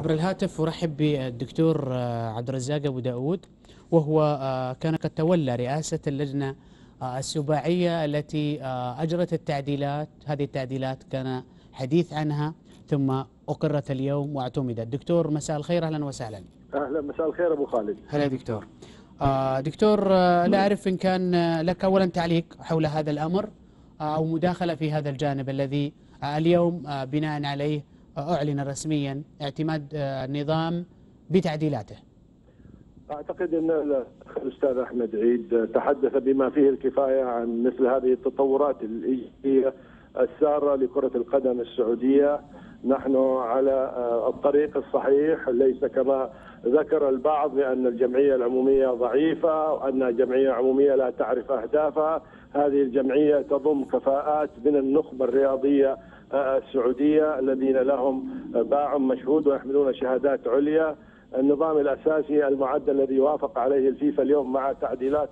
عبر الهاتف أرحب بالدكتور عبد الرزاق ابو داوود، وهو كان قد تولى رئاسة اللجنة السباعية التي أجرت التعديلات. هذه التعديلات كان حديث عنها ثم أقرت اليوم واعتمدت. دكتور مساء الخير، أهلا وسهلا. أهلا، مساء الخير أبو خالد. هلا دكتور. دكتور، لا أعرف إن كان لك أولا تعليق حول هذا الأمر أو مداخلة في هذا الجانب الذي اليوم بناء عليه أعلن رسميا اعتماد النظام بتعديلاته. أعتقد أن الأستاذ أحمد عيد تحدث بما فيه الكفاية عن مثل هذه التطورات الإيجابية السارة لكرة القدم السعودية. نحن على الطريق الصحيح، ليس كما ذكر البعض بأن الجمعية العمومية ضعيفة وأن جمعية عمومية لا تعرف أهدافها. هذه الجمعية تضم كفاءات من النخبة الرياضية السعودية الذين لهم باع مشهود ويحملون شهادات عليا. النظام الأساسي المعدل الذي وافق عليه الفيفا اليوم مع تعديلات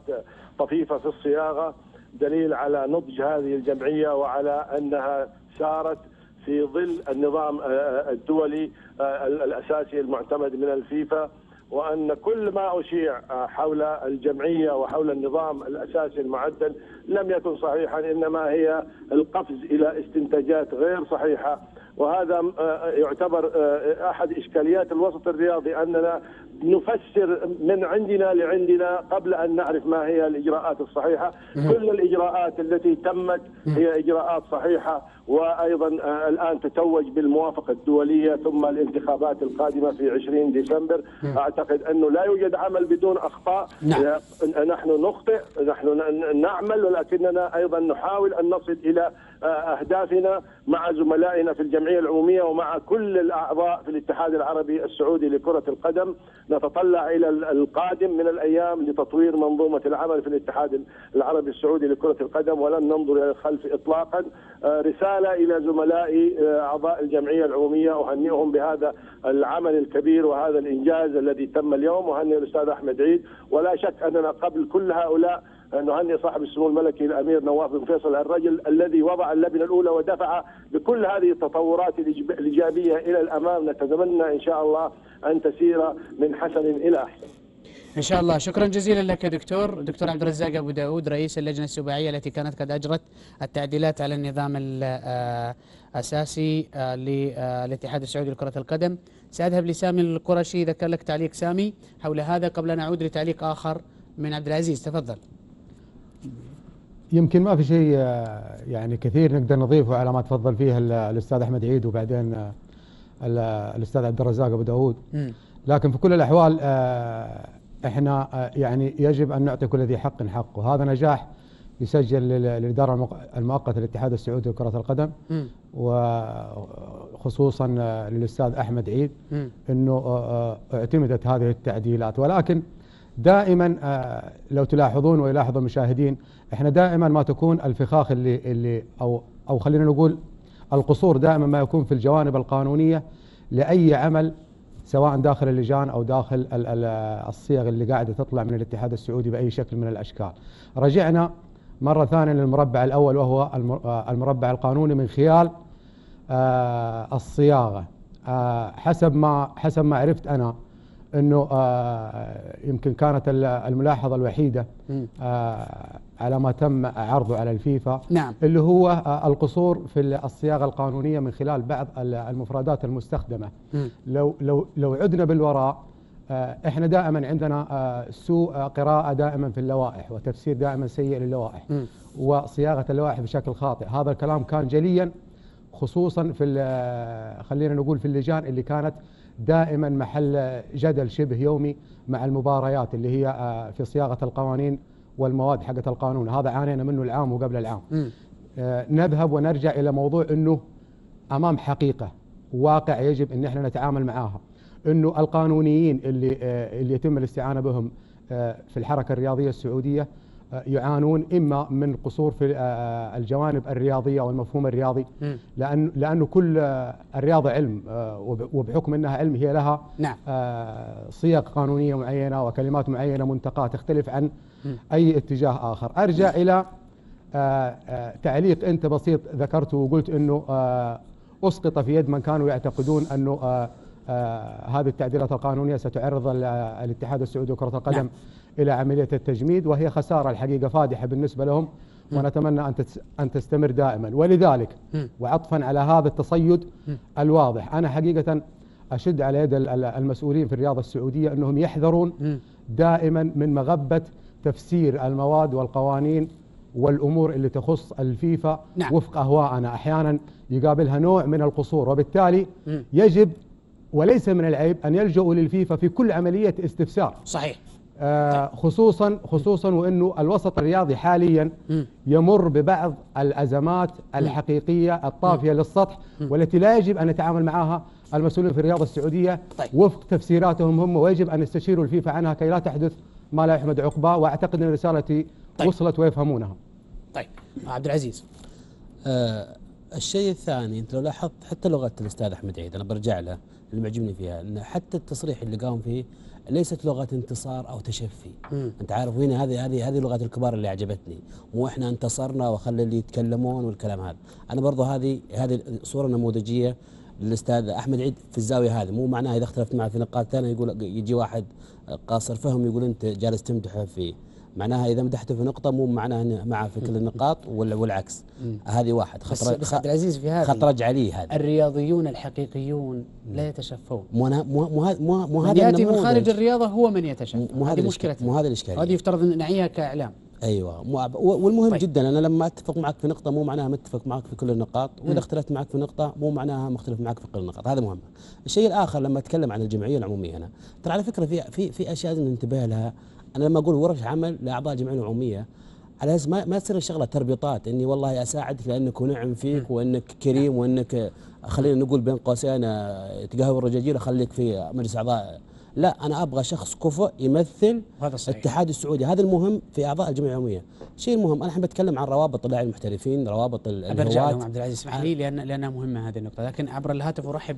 طفيفة في الصياغة دليل على نضج هذه الجمعية وعلى أنها سارت في ظل النظام الدولي الأساسي المعتمد من الفيفا، وأن كل ما أشيع حول الجمعية وحول النظام الأساسي المعدل لم يكن صحيحا، إنما هي القفز إلى استنتاجات غير صحيحة. وهذا يعتبر أحد إشكاليات الوسط الرياضي، أننا نفسر من عندنا لعندنا قبل أن نعرف ما هي الإجراءات الصحيحة. كل الإجراءات التي تمت هي إجراءات صحيحة، وأيضا الآن تتوج بالموافقة الدولية ثم الانتخابات القادمة في 20 ديسمبر. أعتقد أنه لا يوجد عمل بدون أخطاء. نعم. نحن نخطئ، نحن نعمل، ولكننا أيضا نحاول أن نصل إلى أهدافنا مع زملائنا في الجمعية العمومية ومع كل الأعضاء في الاتحاد العربي السعودي لكرة القدم. نتطلع إلى القادم من الأيام لتطوير منظومة العمل في الاتحاد العربي السعودي لكرة القدم، ولن ننظر إلى الخلف إطلاقا. رسالة إلى زملائي أعضاء الجمعية العمومية، أهنئهم بهذا العمل الكبير وهذا الإنجاز الذي تم اليوم. أهنئ الأستاذ أحمد عيد، ولا شك أننا قبل كل هؤلاء نهني صاحب السمو الملكي الأمير نواف بن فيصل، الرجل الذي وضع اللبنة الأولى ودفع بكل هذه التطورات الإيجابية إلى الأمام. نتمنى إن شاء الله أن تسير من حسن إلى أحسن إن شاء الله. شكرا جزيلا لك يا دكتور عبد الرزاق أبو داوود، رئيس اللجنة السباعية التي كانت قد أجرت التعديلات على النظام الأساسي للاتحاد السعودي لكرة القدم. سأذهب لسامي القرشي، ذكر لك تعليق سامي حول هذا قبل أن أعود لتعليق آخر من عبد العزيز، تفضل. يمكن ما في شيء يعني كثير نقدر نضيفه على ما تفضل فيه الأستاذ أحمد عيد وبعدين الأستاذ عبد الرزاق أبو داوود، لكن في كل الأحوال احنا يعني يجب أن نعطي كل ذي حق حقه. هذا نجاح يسجل للإدارة المؤقتة للاتحاد السعودي لكرة القدم، وخصوصا للأستاذ أحمد عيد أنه اعتمدت هذه التعديلات. ولكن دائما لو تلاحظون ويلاحظ المشاهدين، احنا دائما ما تكون الفخاخ اللي او خلينا نقول القصور دائما ما يكون في الجوانب القانونيه لاي عمل، سواء داخل اللجان او داخل الصيغ اللي قاعده تطلع من الاتحاد السعودي باي شكل من الاشكال. رجعنا مره ثانيه للمربع الاول وهو المربع القانوني من خلال الصياغه. حسب ما عرفت انا انه يمكن كانت الملاحظه الوحيده على ما تم عرضه على الفيفا، نعم، اللي هو القصور في الصياغه القانونيه من خلال بعض المفردات المستخدمه. لو عدنا بالوراء، احنا دائما عندنا سوء قراءه دائما في اللوائح، وتفسير دائما سيء للوائح، وصياغه اللوائح بشكل خاطئ. هذا الكلام كان جليا خصوصا في خلينا نقول في اللجان اللي كانت دائما محل جدل شبه يومي مع المباريات، اللي هي في صياغة القوانين والمواد حقة القانون. هذا عانينا منه العام وقبل العام. نذهب ونرجع إلى موضوع أنه أمام حقيقة واقع يجب أن احنا نتعامل معاها، أنه القانونيين اللي يتم الاستعانة بهم في الحركة الرياضية السعودية يعانون إما من قصور في الجوانب الرياضية والمفهوم الرياضي، لأنه كل الرياضة علم، وبحكم أنها علم هي لها صيغ قانونية معينة وكلمات معينة منتقاة تختلف عن أي اتجاه آخر. أرجع إلى تعليق أنت بسيط ذكرته وقلت أنه أسقط في يد من كانوا يعتقدون أنه هذه التعديلات القانونية ستعرض الاتحاد السعودي لكرة القدم نعم. إلى عملية التجميد، وهي خسارة الحقيقة فادحة بالنسبة لهم، ونتمنى أن تستمر دائما. ولذلك وعطفا على هذا التصيد الواضح، أنا حقيقة أشد على يد المسؤولين في الرياضة السعودية أنهم يحذرون دائما من مغبة تفسير المواد والقوانين والأمور اللي تخص الفيفا نعم. وفق أهواءنا، أحيانا يقابلها نوع من القصور، وبالتالي يجب وليس من العيب أن يلجؤوا للفيفا في كل عملية استفسار صحيح، خصوصا وأنه الوسط الرياضي حاليا يمر ببعض الأزمات الحقيقية الطافية للسطح، والتي لا يجب أن نتعامل معها المسؤولين في الرياضة السعودية طيب. وفق تفسيراتهم هم، ويجب أن يستشيروا الفيفا عنها كي لا تحدث ما لا يحمد عقباه، وأعتقد أن رسالتي طيب. وصلت ويفهمونها. طيب عبد العزيز، الشيء الثاني انت لو لاحظت حتى لغه الاستاذ احمد عيد، انا برجع له اللي معجبني فيها ان حتى التصريح اللي قام فيه ليست لغه انتصار او تشفي، انت عارف هنا هذه لغه الكبار اللي عجبتني، مو احنا انتصرنا وخلي اللي يتكلمون والكلام هذا، انا برضو هذه صوره نموذجيه للاستاذ احمد عيد في الزاويه هذه، مو معناها اذا اختلفت معه في نقاط ثانيه يقول يجي واحد قاصر فهم يقول انت جالس تمدحه فيه، معناها اذا مدحته في نقطه مو معناها معه في كل النقاط والعكس، هذه واحد بس عبد العزيز في هذه خط رجع لي، هذا الرياضيون الحقيقيون لا يتشفون، مو هذا ياتي من خارج الرياضه هو من يتشفى، هذه مشكلة، مو هذه الاشكاليه، هذه يفترض ان نعيها كاعلام. ايوه والمهم طيب. جدا انا لما اتفق معك في نقطه مو معناها متفق معك في كل النقاط، واذا اختلفت معك في نقطه مو معناها مختلف معك في كل النقاط، هذا مهم. الشيء الاخر لما اتكلم عن الجمعيه العموميه، انا ترى على فكره في اشياء لازم ننتبه لها، انا لما اقول ورش عمل لاعضاء الجمعيه العموميه على اساس ما تصير الشغله تربيطات، اني والله اساعدك لانك ونعم فيك وانك كريم وانك خلينا نقول بين قوسين تقهوى الرجاجيل اخليك في مجلس اعضاء، لا انا ابغى شخص كفؤ يمثل الاتحاد السعودي، هذا المهم في اعضاء الجمعيه العموميه. الشيء المهم انا الحين بتكلم عن روابط اللاعبين المحترفين، روابط الهواة. برجع لهم عبد العزيز اسمح لي لانها مهمه هذه النقطه، لكن عبر الهاتف ارحب